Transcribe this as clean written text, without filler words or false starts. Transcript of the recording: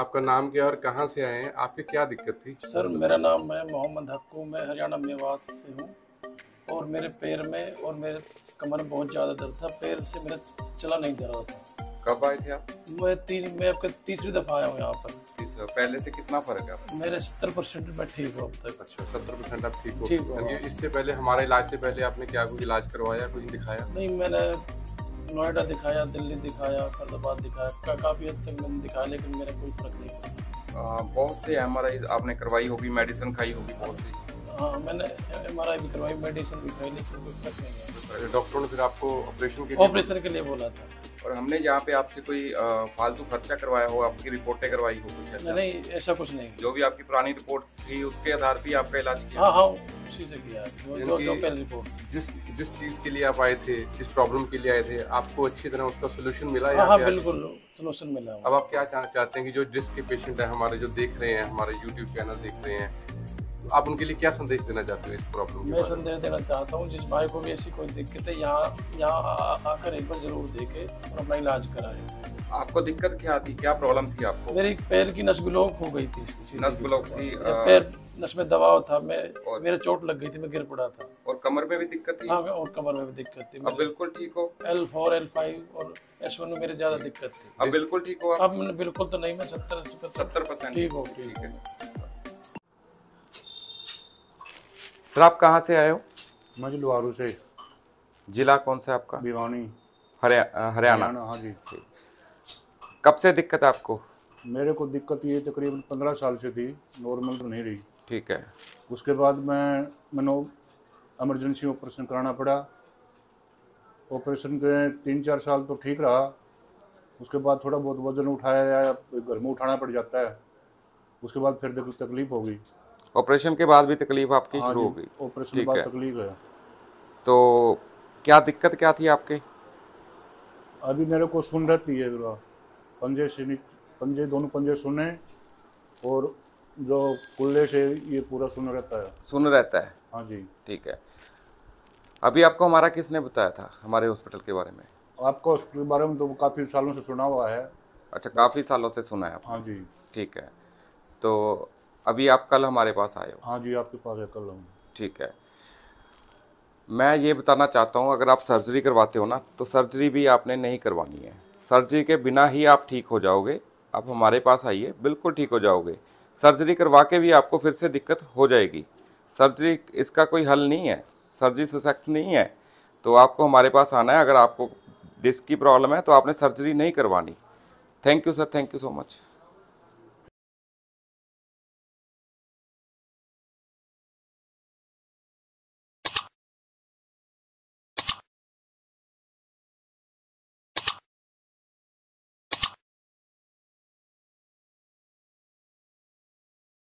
आपका नाम क्या और कहाँ से आए हैं, आपकी क्या दिक्कत थी? सर मेरा नाम है मोहम्मद हक्कू, मैं हरियाणा मेवात से हूँ और मेरे पैर में और मेरे कमर में बहुत ज़्यादा दर्द था। पैर से मेरा चला नहीं जा रहा था। कब आए थे आप? मैं आपका तीसरी दफ़ा आया हूँ यहाँ पर। तीसरा, पहले से कितना फ़र्क है? मेरे 70% मैं ठीक हूँ अब तक। अच्छा, 70% आप ठीक हो? ठीक हो। इससे पहले, हमारे इलाज से पहले आपने क्या कोई इलाज करवाया, कुछ दिखाया? नहीं, मैंने नोएडा दिखाया, दिल्ली दिखाया, फरीदाबाद दिखाया, काफ़ी हद तक मैंने दिखाया लेकिन मेरा कोई फ़र्क नहीं पड़ा। बहुत से MRI आपने करवाई होगी, मेडिसिन खाई होगी बहुत सी? हाँ, मैंने MRI भी करवाई, मेडिसिन भी खाई लेकिन कोई फर्क नहीं है। डॉक्टर ने फिर आपको ऑपरेशन के लिए बोला था। और हमने यहाँ पे आपसे कोई फालतू खर्चा करवाया हो, आपकी रिपोर्टें करवाई हो, कुछ ऐसा? नहीं, ऐसा कुछ नहीं। जो भी आपकी पुरानी रिपोर्ट थी उसके आधार पर आपका इलाज किया? हाँ, उसी से किया। जिस चीज़ के लिए आप आए थे, जिस प्रॉब्लम के लिए आए थे, आपको अच्छी तरह उसका सोल्यूशन मिला? हाँ, बिल्कुल सोल्यूशन मिला। अब आप क्या चाहते हैं कि जो डिस्क के पेशेंट हैं हमारे, जो देख रहे हैं हमारे यूट्यूब चैनल देख रहे हैं, आप उनके लिए क्या संदेश देना चाहते हो इस प्रॉब्लम? मैं संदेश देना चाहता हूँ, जिस भाई को भी ऐसी कोई दिक्कत है यहाँ आकर एक बार जरूर देखे और अपना इलाज कराए। आपको दिक्कत क्या थी, क्या प्रॉब्लम थी आपको? मेरे पैर की नस ब्लॉक हो गई थी। नस ब्लॉक थी? पैर नस में दबाव था, मेरे चोट लग गई थी, मैं गिर पड़ा था। और कमर में भी दिक्कत थी? हाँ, और कमर में भी दिक्कत थी। अब बिल्कुल ठीक हो? L4, L5 और S1 में मेरे ज्यादा दिक्कत थी। अब बिल्कुल ठीक हो? अब बिल्कुल तो नहीं, मैं 70% ठीक हो। ठीक है। सर आप कहाँ से आए हो? मैं जलवारू से। जिला कौन सा है आपका? भिवानी, हरियाणा। हाँ जी। कब से दिक्कत आपको? मेरे को दिक्कत ये तकरीबन 15 साल से थी, नॉर्मल तो नहीं रही। ठीक है। उसके बाद मैंने इमरजेंसी ऑपरेशन कराना पड़ा। ऑपरेशन के 3-4 साल तो ठीक रहा, उसके बाद थोड़ा बहुत वजन उठाया या घर में उठाना पड़ जाता है, उसके बाद फिर तकलीफ हो गई। ऑपरेशन के बाद भी तकलीफ आपकी शुरू हो गई? ऑपरेशन के बाद तकलीफ है। तो क्या दिक्कत क्या थी आपके? अभी मेरे को सुन रहती है, पंजे दोनों सुने और जो कुल्ले से ये पूरा सुन रहता है। सुन रहता है? हाँ जी। ठीक है। अभी आपको हमारा किसने बताया था हमारे हॉस्पिटल के बारे में? आपका हॉस्पिटल के बारे में तो काफ़ी सालों से सुना हुआ है। अच्छा, काफ़ी सालों से सुना है आप? हाँ जी। ठीक है। तो अभी आप कल हमारे पास आए हो? हाँ जी, आपके पास है कल हम। ठीक है। मैं ये बताना चाहता हूँ, अगर आप सर्जरी करवाते हो ना, तो सर्जरी भी आपने नहीं करवानी है। सर्जरी के बिना ही आप ठीक हो जाओगे। आप हमारे पास आइए, बिल्कुल ठीक हो जाओगे। सर्जरी करवा के भी आपको फिर से दिक्कत हो जाएगी। सर्जरी इसका कोई हल नहीं है, सर्जरी सशक्त नहीं है। तो आपको हमारे पास आना है। अगर आपको डिस्क की प्रॉब्लम है तो आपने सर्जरी नहीं करवानी। Thank you sir, thank you so much.